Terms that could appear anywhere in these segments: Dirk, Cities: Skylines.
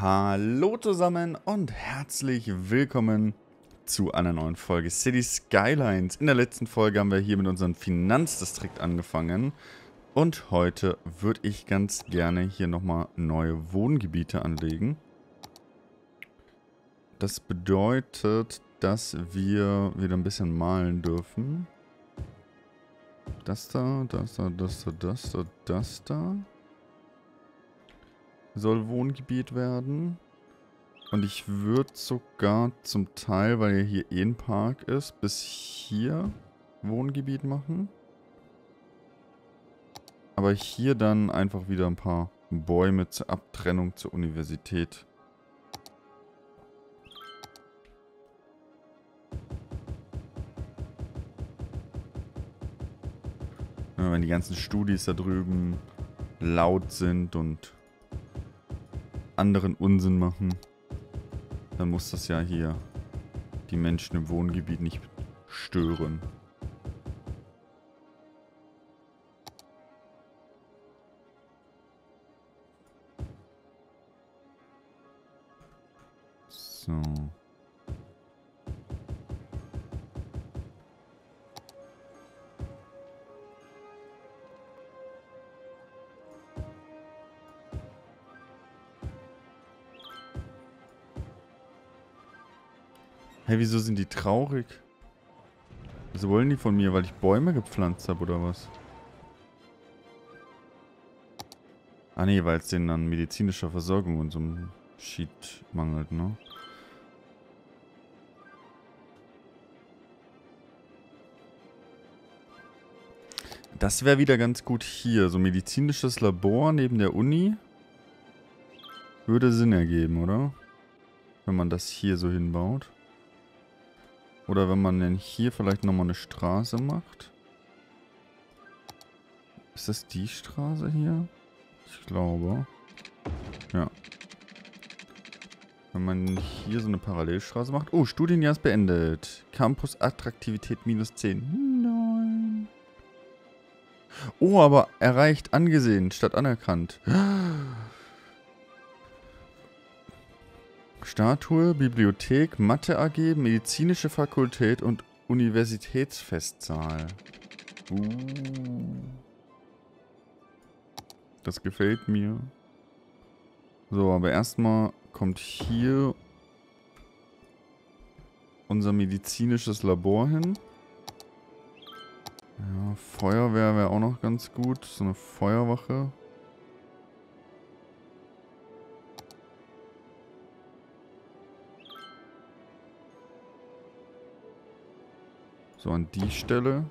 Hallo zusammen und herzlich willkommen zu einer neuen Folge Cities Skylines. In der letzten Folge haben wir hier mit unserem Finanzdistrikt angefangen und heute würde ich ganz gerne hier nochmal neue Wohngebiete anlegen. Das bedeutet, dass wir wieder ein bisschen malen dürfen. Das da, das da, das da, das da, das da. Soll Wohngebiet werden. Und ich würde sogar zum Teil, weil ja hier eh ein Park ist, bis hier Wohngebiet machen. Aber hier dann einfach wieder ein paar Bäume zur Abtrennung zur Universität. Ja, wenn die ganzen Studis da drüben laut sind und anderen Unsinn machen, dann muss das ja hier die Menschen im Wohngebiet nicht stören. So. Hey, wieso sind die traurig? Was wollen die von mir, weil ich Bäume gepflanzt habe oder was? Ah ne, weil es denen an medizinischer Versorgung und so einem Shit mangelt, ne? Das wäre wieder ganz gut hier. So medizinisches Labor neben der Uni würde Sinn ergeben, oder? Wenn man das hier so hinbaut. Oder wenn man denn hier vielleicht nochmal eine Straße macht. Ist das die Straße hier? Ich glaube. Ja. Wenn man hier so eine Parallelstraße macht. Oh, Studienjahr ist beendet. Campus Attraktivität -10. Nein. Oh, aber erreicht, angesehen, statt anerkannt. Statue, Bibliothek, Mathe AG, medizinische Fakultät und Universitätsfestsaal. Das gefällt mir. So, aber erstmal kommt hier unser medizinisches Labor hin. Ja, Feuerwehr wäre auch noch ganz gut. So eine Feuerwache. So, an die Stelle.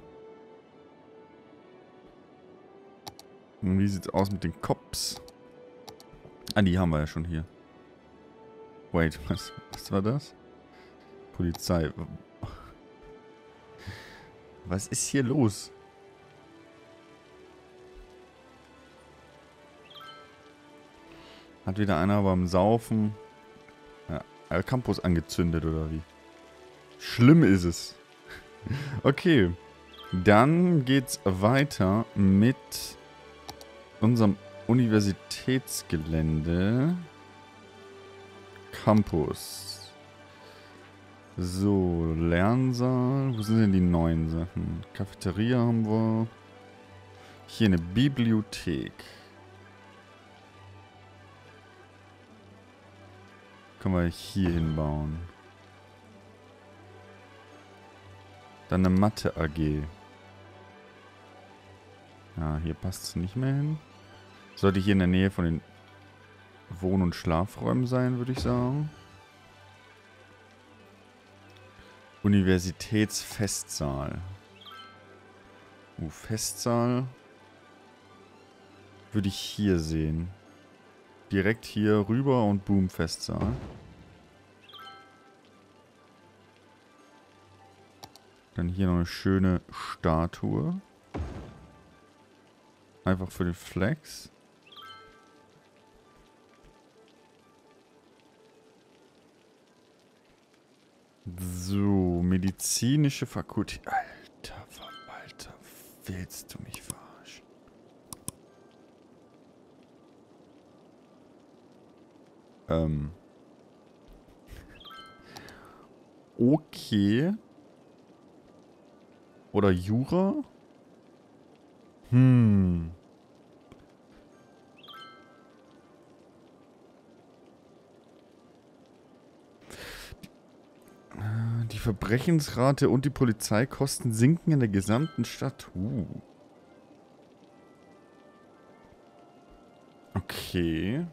Und wie sieht's aus mit den Cops? Ah, die haben wir ja schon hier. Wait, was war das? Polizei. Was ist hier los? Hat wieder einer beim Saufen Campus angezündet oder wie? Schlimm ist es. Okay, dann geht's weiter mit unserem Universitätsgelände. Campus. So, Lernsaal. Wo sind denn die neuen Sachen? Cafeteria haben wir. Hier eine Bibliothek. Können wir hier hinbauen. Dann eine Mathe AG. Ja, hier passt es nicht mehr hin. Sollte hier in der Nähe von den Wohn- und Schlafräumen sein, würde ich sagen. Universitätsfestsaal. Festsaal. Würde ich hier sehen. Direkt hier rüber und boom, Festsaal. Dann hier noch eine schöne Statue. Einfach für den Flex. So, medizinische Fakultät. Alter Verwalter, willst du mich verarschen? Okay. Oder Jura? Hm. Die Verbrechensrate und die Polizeikosten sinken in der gesamten Stadt. Okay.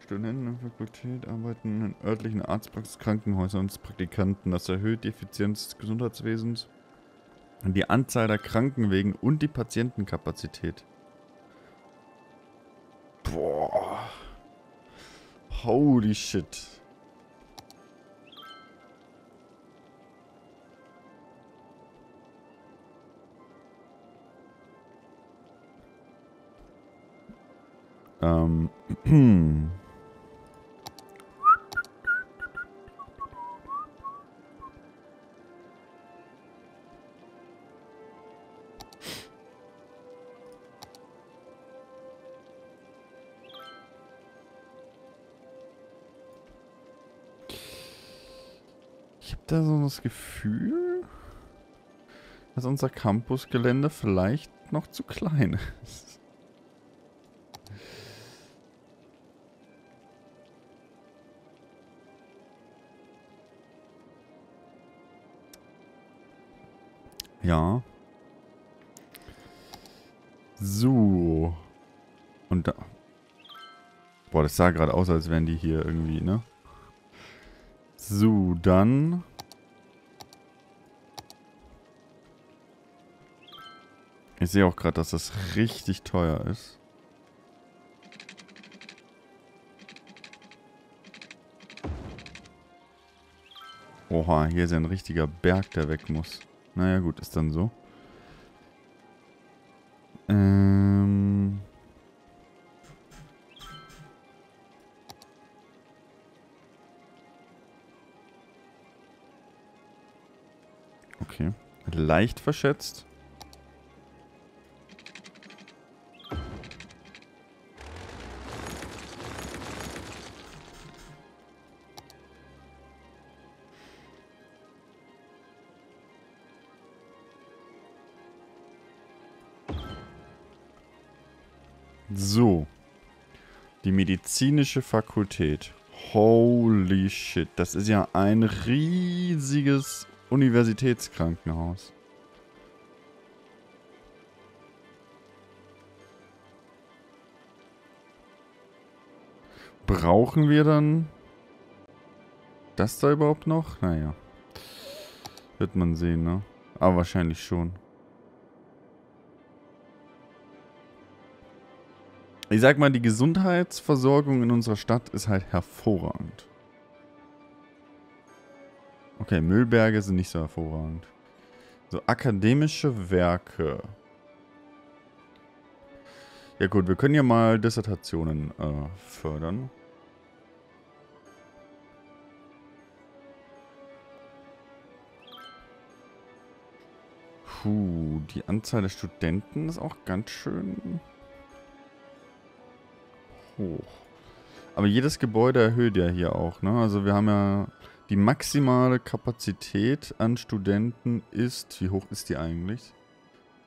Studenten in der Fakultät arbeiten in örtlichen Arztpraxis, Krankenhäusern und Praktikanten. Das erhöht die Effizienz des Gesundheitswesens, die Anzahl der Krankenwegen und die Patientenkapazität. Boah. Holy shit. Ich habe da so das Gefühl, dass unser Campusgelände vielleicht noch zu klein ist. Ja. So. Und da... Boah, das sah gerade aus, als wären die hier irgendwie, ne? So, dann... Ich sehe auch gerade, dass das richtig teuer ist. Oha, hier ist ja ein richtiger Berg, der weg muss. Naja, gut, ist dann so. Okay. Leicht verschätzt. So, die medizinische Fakultät. Holy shit, das ist ja ein riesiges Universitätskrankenhaus. Brauchen wir dann das da überhaupt noch? Naja, wird man sehen, ne? Aber wahrscheinlich schon. Ich sag mal, die Gesundheitsversorgung in unserer Stadt ist halt hervorragend. Okay, Müllberge sind nicht so hervorragend. So, akademische Werke. Ja gut, wir können ja mal Dissertationen fördern. Puh, die Anzahl der Studenten ist auch ganz schön... hoch. Aber jedes Gebäude erhöht ja hier auch, ne? Also wir haben ja die maximale Kapazität an Studenten ist, wie hoch ist die eigentlich?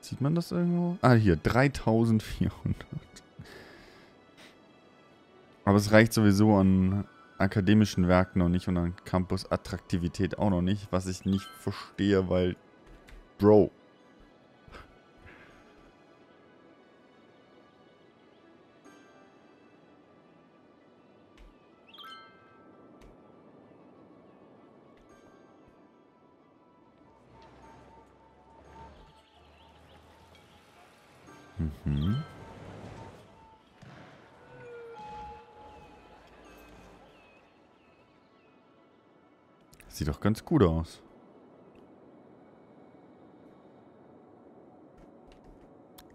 Sieht man das irgendwo? Ah, hier, 3400. Aber es reicht sowieso an akademischen Werken noch nicht und an Campus-Attraktivität auch noch nicht, was ich nicht verstehe, weil... Bro... Mhm. Sieht doch ganz gut aus.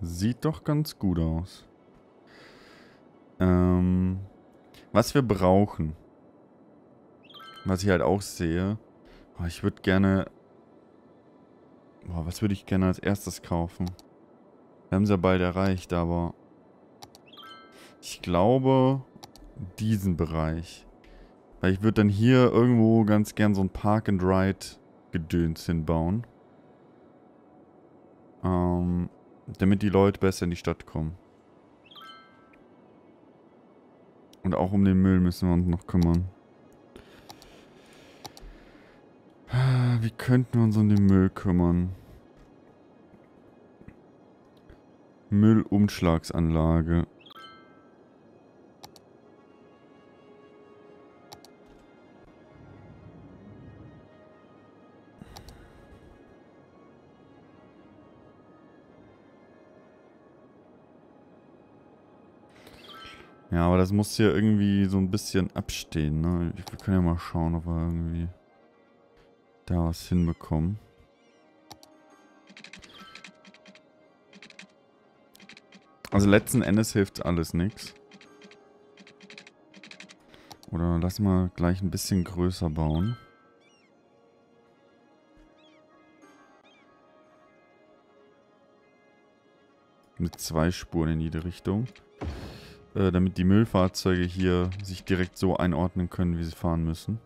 Sieht doch ganz gut aus. Was wir brauchen. Was ich halt auch sehe. Oh, ich würde gerne... Boah, was würde ich gerne als erstes kaufen? Wir haben es ja bald erreicht, aber ich glaube, diesen Bereich. Weil ich würde dann hier irgendwo ganz gern so ein Park-and-Ride-Gedöns hinbauen. Damit die Leute besser in die Stadt kommen. Und auch um den Müll müssen wir uns noch kümmern. Wie könnten wir uns um den Müll kümmern? Müllumschlagsanlage. Ja, aber das muss hier irgendwie so ein bisschen abstehen, ne? Wir können ja mal schauen, ob wir irgendwie da was hinbekommen. Also letzten Endes hilft alles nichts. Oder lass mal gleich ein bisschen größer bauen. Mit 2 Spuren in jede Richtung. Damit die Müllfahrzeuge hier sich direkt so einordnen können, wie sie fahren müssen.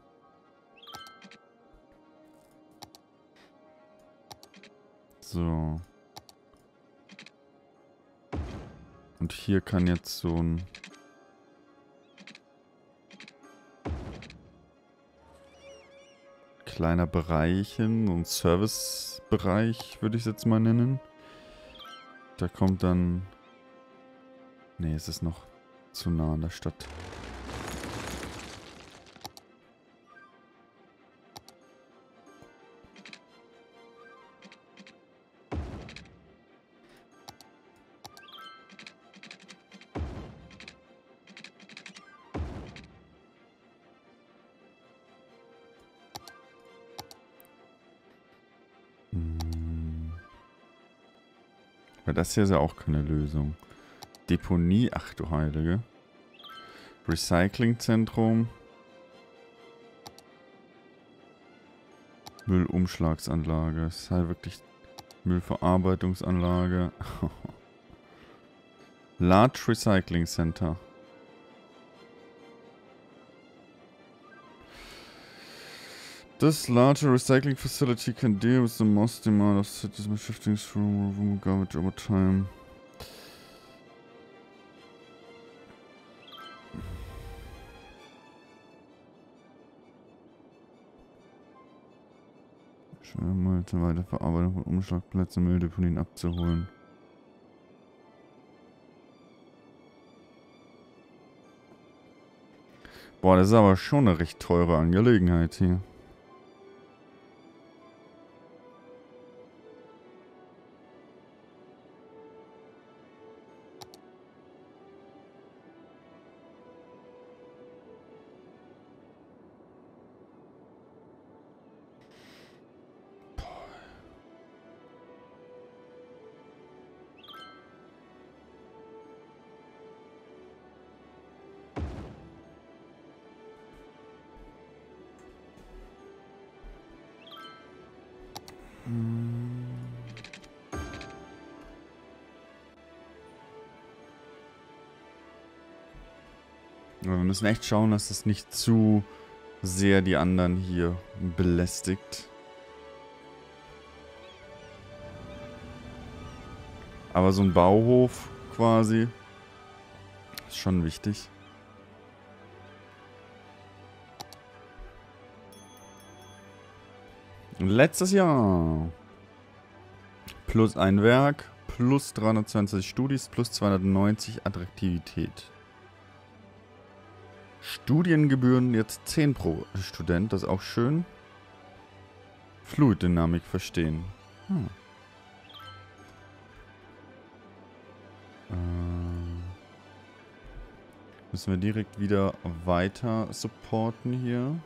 So. Und hier kann jetzt so ein... kleiner Bereich hin, so ein Servicebereich würde ich es jetzt mal nennen. Da kommt dann... Ne, es ist noch... zu nah an der Stadt. Weil das hier ist ja auch keine Lösung. Deponie, ach du Heilige. Recyclingzentrum. Müllumschlagsanlage. Das ist halt wirklich Müllverarbeitungsanlage. Large Recycling Center. This larger recycling facility can deal with the most demand of cities by shifting through removing garbage over time. Zur Weiterverarbeitung von Umschlagplätzen, Mülldeponien abzuholen. Boah, das ist aber schon eine recht teure Angelegenheit hier. Aber wir müssen echt schauen, dass das nicht zu sehr die anderen hier belästigt. Aber so ein Bauhof quasi ist schon wichtig. Und letztes Jahr plus ein Werk, plus 322 Studis, plus 290 Attraktivität. Studiengebühren jetzt 10 pro Student, das ist auch schön. Fluiddynamik verstehen. Hm. Müssen wir direkt wieder weiter supporten hier.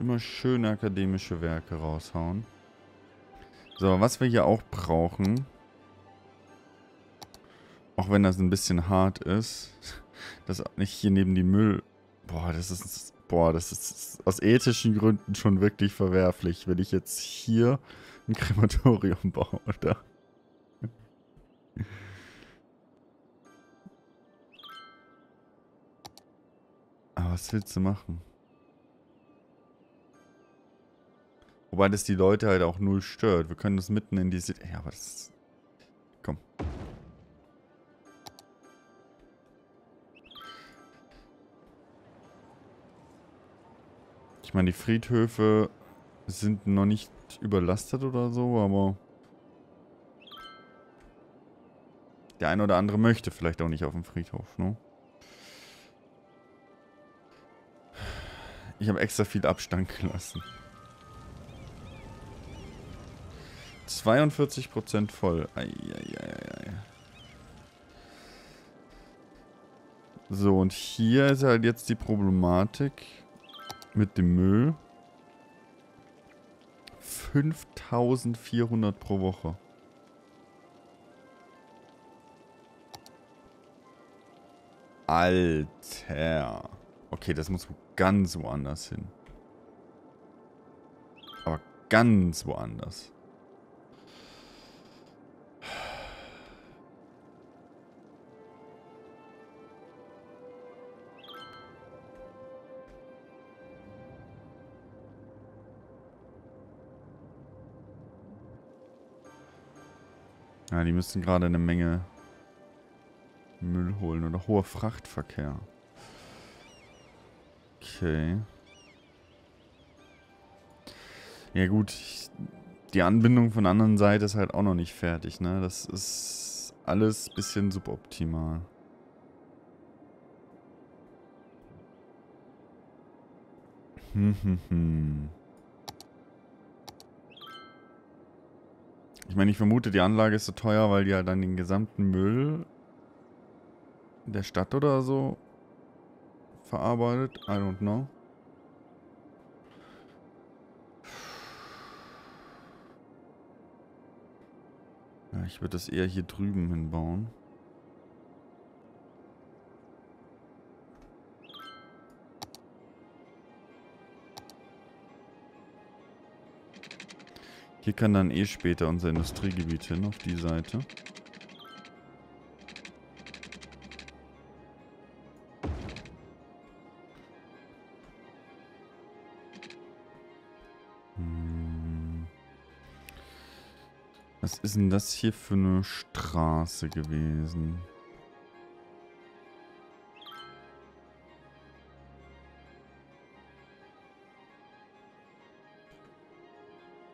Immer schöne akademische Werke raushauen. So, was wir hier auch brauchen... Auch wenn das ein bisschen hart ist, dass nicht hier neben die Müll... Boah, das ist aus ethischen Gründen schon wirklich verwerflich, wenn ich jetzt hier ein Krematorium baue, oder? was willst du machen? Wobei das die Leute halt auch null stört. Wir können das mitten in die City... Ja, aber das... Komm. Ich meine, die Friedhöfe sind noch nicht überlastet oder so, aber... Der eine oder andere möchte vielleicht auch nicht auf dem Friedhof, ne? Ich habe extra viel Abstand gelassen. 42% voll. Eieieiei. So, und hier ist halt jetzt die Problematik mit dem Müll. 5.400 pro Woche. Alter. Okay, das muss ganz woanders hin. Aber ganz woanders. Ja, die müssen gerade eine Menge Müll holen oder hoher Frachtverkehr. Okay. Ja gut, die Anbindung von der anderen Seite ist halt auch noch nicht fertig, ne? Das ist alles ein bisschen suboptimal. Ich meine, ich vermute, die Anlage ist so teuer, weil die ja halt dann den gesamten Müll der Stadt oder so verarbeitet. I don't know. Ja, ich würde das eher hier drüben hinbauen. Hier kann dann eh später unser Industriegebiet hin, auf die Seite. Hm. Was ist denn das hier für eine Straße gewesen?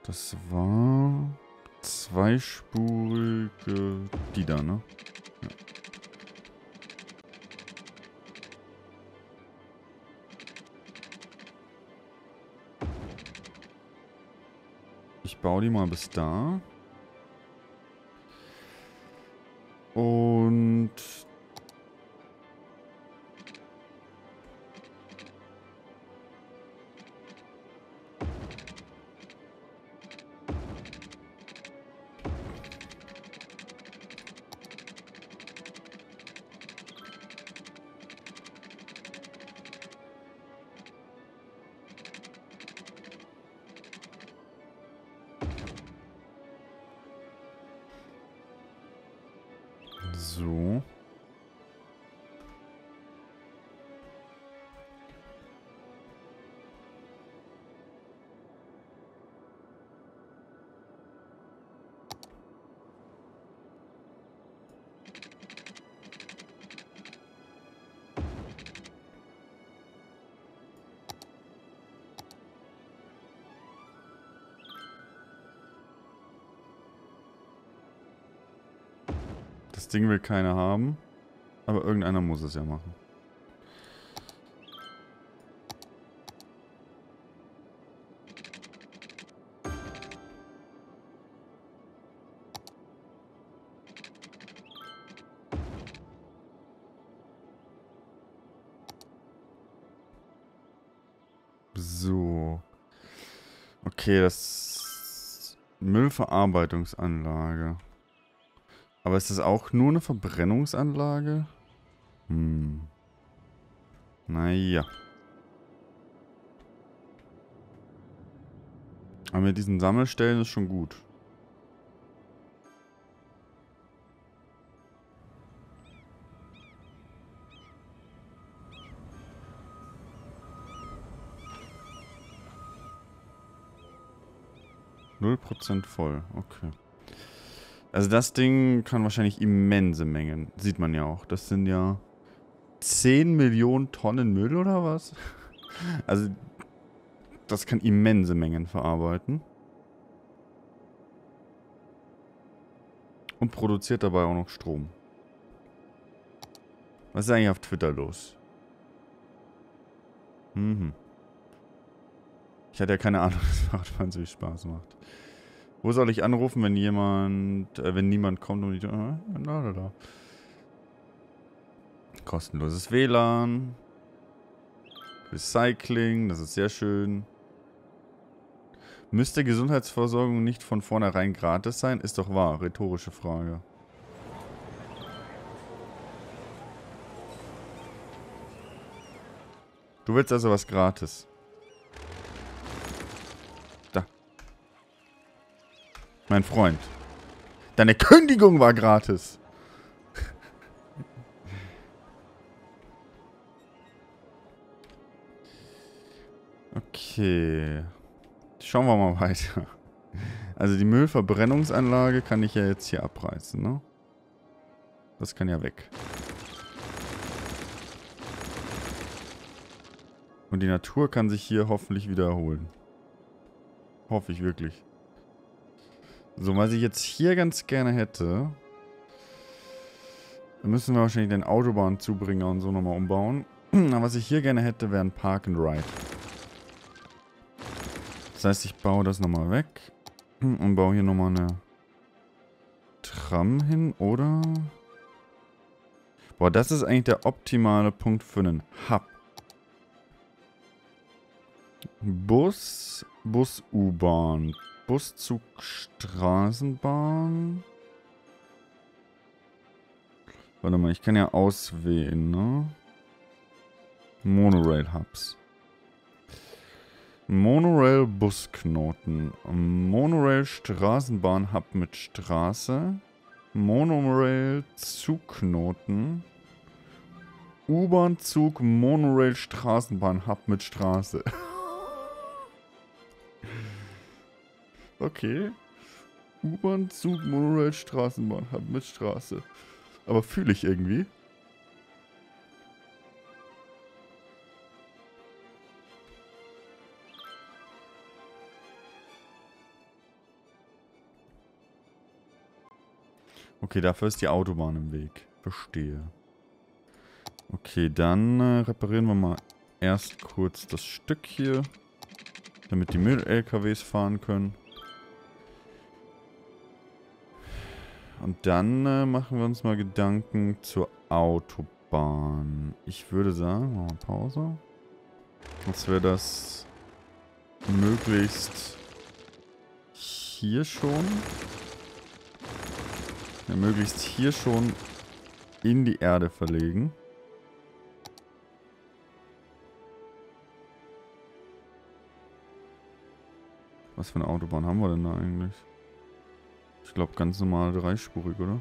Das war zweispurige, die da, ne? Ja. Ich baue die mal bis da. Und so. Das Ding will keiner haben, aber irgendeiner muss es ja machen. So. Okay, das Müllverarbeitungsanlage. Aber ist das auch nur eine Verbrennungsanlage? Hm. Naja. Aber mit diesen Sammelstellen ist schon gut. 0% voll, okay. Also das Ding kann wahrscheinlich immense Mengen, sieht man ja auch. Das sind ja 10 Millionen Tonnen Müll oder was? Also das kann immense Mengen verarbeiten. Und produziert dabei auch noch Strom. Was ist eigentlich auf Twitter los? Mhm. Ich hatte ja keine Ahnung, dass Fahrradfahren so viel Spaß macht. Wo soll ich anrufen, wenn niemand kommt und ich... da. Kostenloses WLAN. Recycling, das ist sehr schön. Müsste Gesundheitsversorgung nicht von vornherein gratis sein? Ist doch wahr, rhetorische Frage. Du willst also was gratis. Da. Mein Freund. Deine Kündigung war gratis. Okay. Schauen wir mal weiter. Also die Müllverbrennungsanlage kann ich ja jetzt hier abreißen, ne? Das kann ja weg. Und die Natur kann sich hier hoffentlich wiederholen. Hoffe ich wirklich. So, was ich jetzt hier ganz gerne hätte, müssen wir wahrscheinlich den Autobahnzubringer und so nochmal umbauen. Aber was ich hier gerne hätte, wäre ein Park and Ride. Das heißt, ich baue das nochmal weg und baue hier nochmal eine Tram hin, oder? Boah, das ist eigentlich der optimale Punkt für einen Hub. Bus, Bus-U-Bahn, Buszug, Straßenbahn. Warte mal, ich kann ja auswählen, ne? Monorail-Hubs. Monorail-Busknoten, Monorail-Straßenbahn-Hub mit Straße, Monorail-Zugknoten, U-Bahn-Zug, Monorail-Straßenbahn-Hub mit Straße. Okay. U-Bahn-Zug, Monorail-Straßenbahn-Hub mit Straße. Aber fühle ich irgendwie. Okay, dafür ist die Autobahn im Weg. Verstehe. Okay, dann reparieren wir mal erst kurz das Stück hier. Damit die Müll-LKWs fahren können. Und dann machen wir uns mal Gedanken zur Autobahn. Ich würde sagen, machen wir Pause. Dass wir das möglichst hier schon... möglichst hier schon in die Erde verlegen. Was für eine Autobahn haben wir denn da eigentlich? Ich glaube ganz normal dreispurig, oder?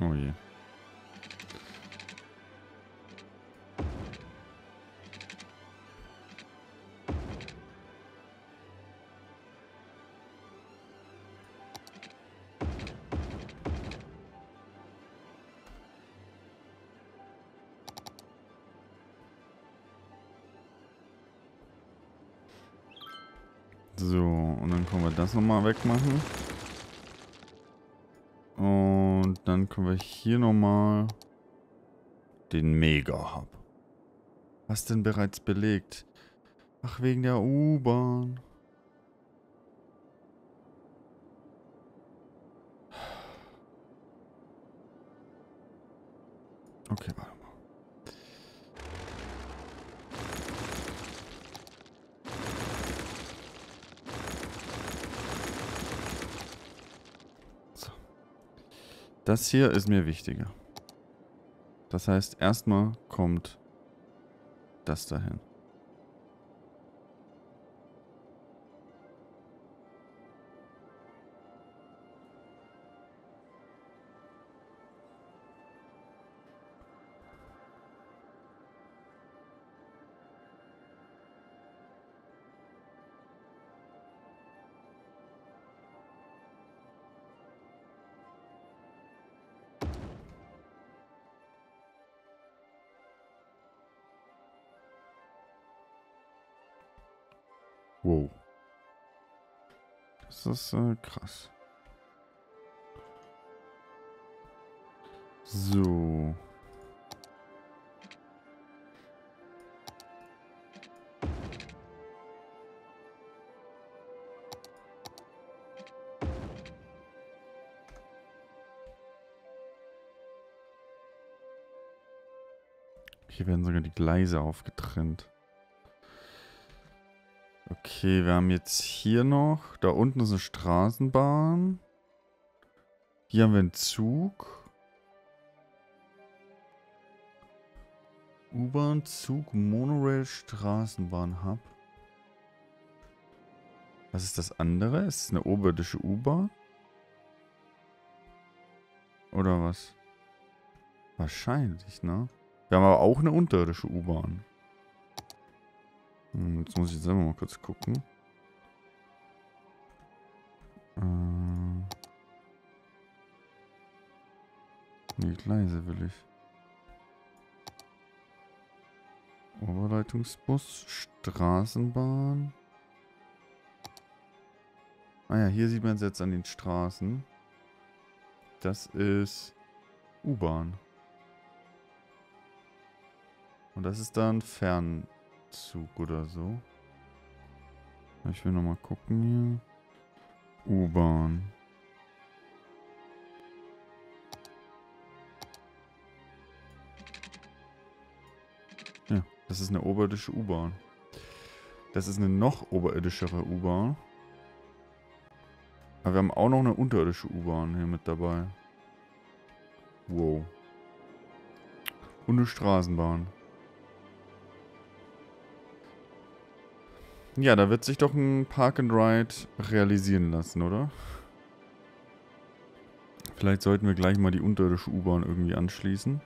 Oh je. So, und dann können wir das nochmal wegmachen. Und dann können wir hier nochmal den Mega-Hub. Was denn bereits belegt? Ach, wegen der U-Bahn. Okay, warte mal. So. Das hier ist mir wichtiger. Das heißt, erstmal kommt das dahin. Wow. Das ist krass. So. Hier werden sogar die Gleise aufgetrennt. Okay, wir haben jetzt hier noch, da unten ist eine Straßenbahn. Hier haben wir einen Zug. U-Bahn, Zug, Monorail, Straßenbahn, Hub. Was ist das andere? Ist es eine oberirdische U-Bahn? Oder was? Wahrscheinlich, ne? Wir haben aber auch eine unterirdische U-Bahn. Jetzt muss ich selber mal kurz gucken. Nee, Gleise will ich. Oberleitungsbus, Straßenbahn. Ah ja, hier sieht man es jetzt an den Straßen. Das ist U-Bahn. Und das ist dann Fernbahn. Zug oder so. Ich will nochmal gucken hier. U-Bahn. Ja, das ist eine oberirdische U-Bahn. Das ist eine noch oberirdischere U-Bahn. Aber wir haben auch noch eine unterirdische U-Bahn hier mit dabei. Wow. Und eine Straßenbahn. Ja, da wird sich doch ein Park and Ride realisieren lassen, oder? Vielleicht sollten wir gleich mal die unterirdische U-Bahn irgendwie anschließen.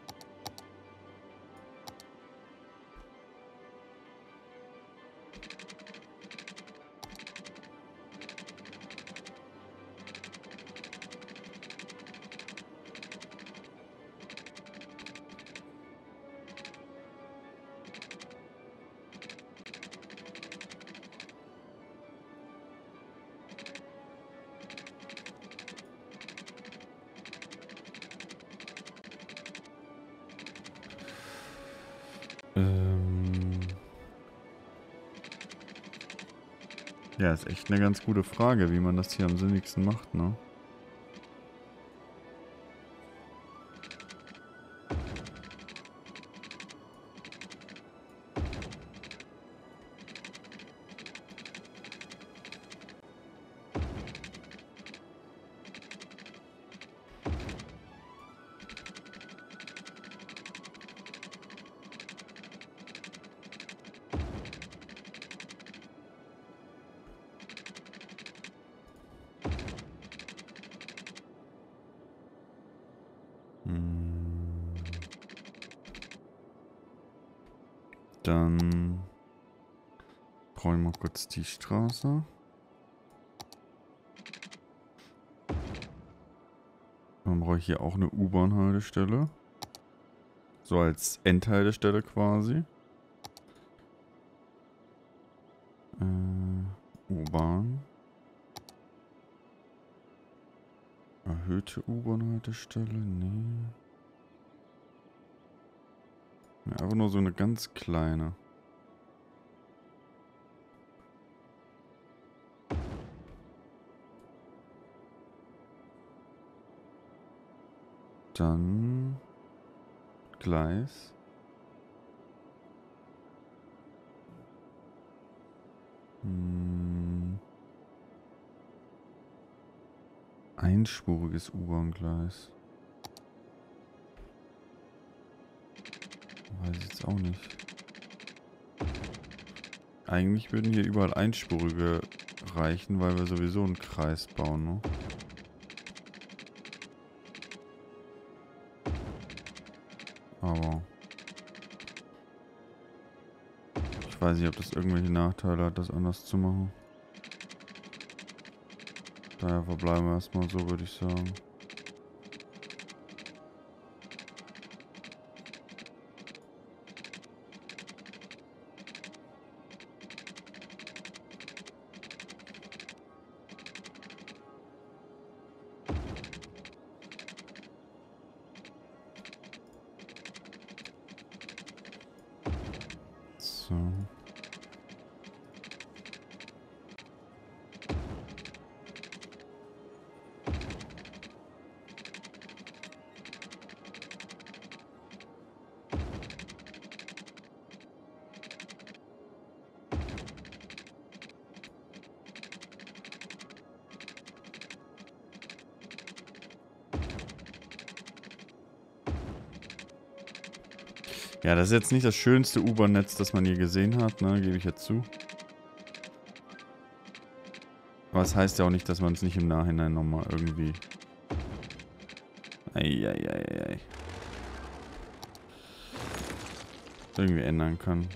Ja, ist echt eine ganz gute Frage, wie man das hier am sinnigsten macht, ne? Dann brauche ich mal kurz die Straße. Dann brauche ich hier auch eine U-Bahn-Haltestelle. So als Endhaltestelle quasi. U-Bahn. Erhöhte U-Bahn-Haltestelle? Nee. Ja, einfach nur so eine ganz kleine. Dann Gleis. Einspuriges U-Bahn-Gleis. Weiß ich jetzt auch nicht. Eigentlich würden hier überall Einspurige reichen, weil wir sowieso einen Kreis bauen, ne? Aber ich weiß nicht, ob das irgendwelche Nachteile hat, das anders zu machen. Daher verbleiben wir erstmal so, würde ich sagen. So. Ja, das ist jetzt nicht das schönste U-Bahn-Netz, das man je gesehen hat, ne, gebe ich jetzt zu. Aber es heißt ja auch nicht, dass man es nicht im Nachhinein nochmal irgendwie... Eieieiei. Irgendwie ändern kann.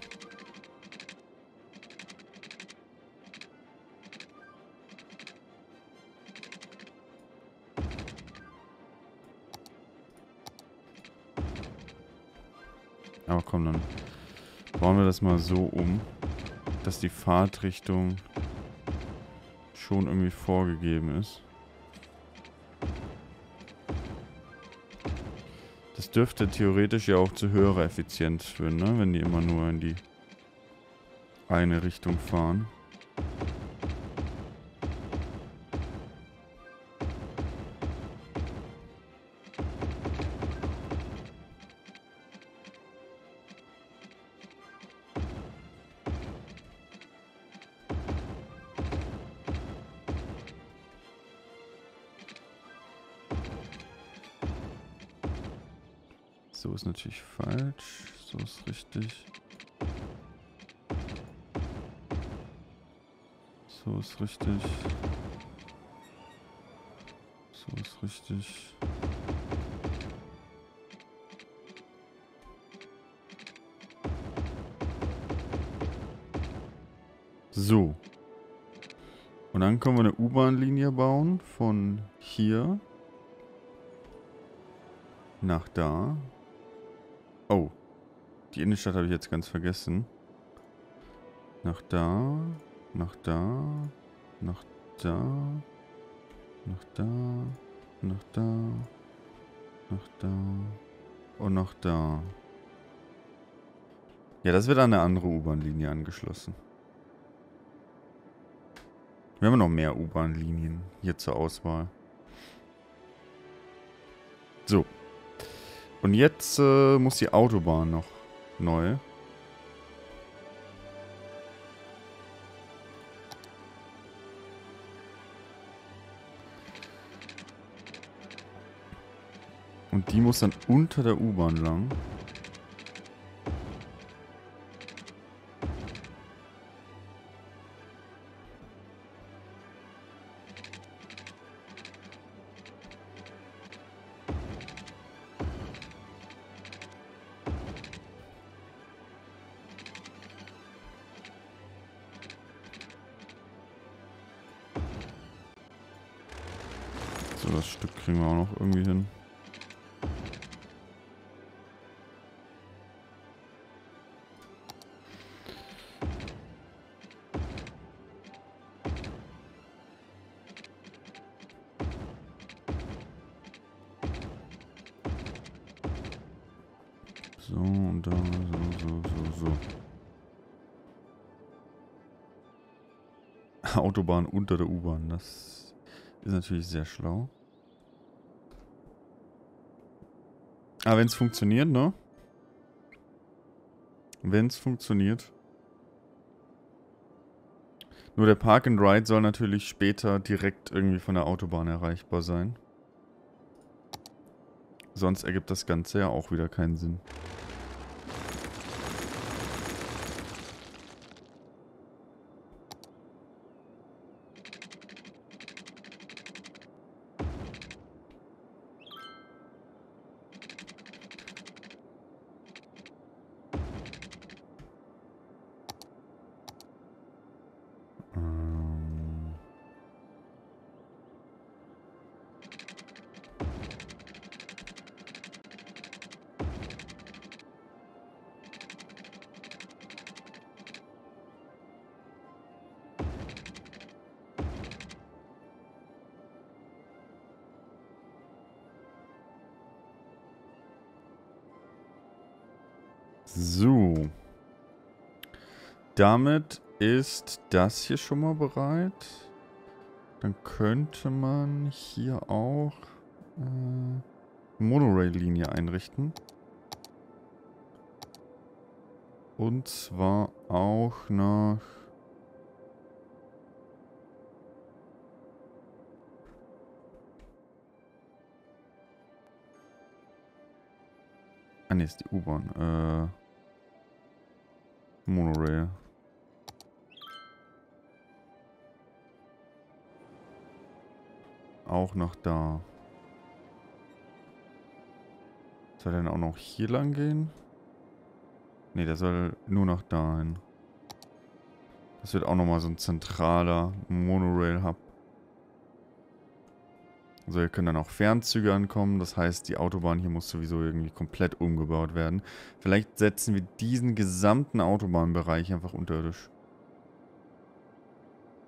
Aber komm, dann bauen wir das mal so um, dass die Fahrtrichtung schon irgendwie vorgegeben ist. Das dürfte theoretisch ja auch zu höherer Effizienz führen, ne? Wenn die immer nur in die eine Richtung fahren. So ist natürlich falsch, so ist richtig. So ist richtig. So ist richtig. So. Und dann können wir eine U-Bahn-Linie bauen von hier nach da. Oh, die Innenstadt habe ich jetzt ganz vergessen. Nach da, nach da, nach da, nach da, nach da, nach da und nach da. Ja, das wird an eine andere U-Bahn-Linie angeschlossen. Wir haben noch mehr U-Bahn-Linien hier zur Auswahl. So. Und jetzt muss die Autobahn noch neu. Und die muss dann unter der U-Bahn lang. So, das Stück kriegen wir auch noch irgendwie hin. So, und da, so. Autobahn unter der U-Bahn, das... ist natürlich sehr schlau. Aber wenn es funktioniert, ne? Wenn es funktioniert. Nur der Park and Ride soll natürlich später direkt irgendwie von der Autobahn erreichbar sein. Sonst ergibt das Ganze ja auch wieder keinen Sinn. So. Damit ist das hier schon mal bereit. Dann könnte man hier auch Monorail-Linie einrichten. Und zwar auch nach ne, ist die U-Bahn. Monorail. Auch noch da. Soll er denn auch noch hier lang gehen? Ne, der soll nur noch dahin. Das wird auch nochmal so ein zentraler Monorail-Hub. Also hier können dann auch Fernzüge ankommen. Das heißt, die Autobahn hier muss sowieso irgendwie komplett umgebaut werden. Vielleicht setzen wir diesen gesamten Autobahnbereich einfach unterirdisch.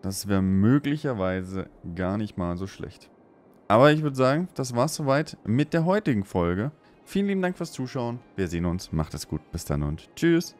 Das wäre möglicherweise gar nicht mal so schlecht. Aber ich würde sagen, das war's soweit mit der heutigen Folge. Vielen lieben Dank fürs Zuschauen. Wir sehen uns. Macht es gut. Bis dann und tschüss.